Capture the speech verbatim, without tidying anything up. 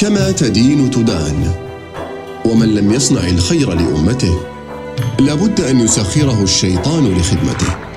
كما تدين تدان. ومن لم يصنع الخير لأمته لابد أن يسخره الشيطان لخدمته.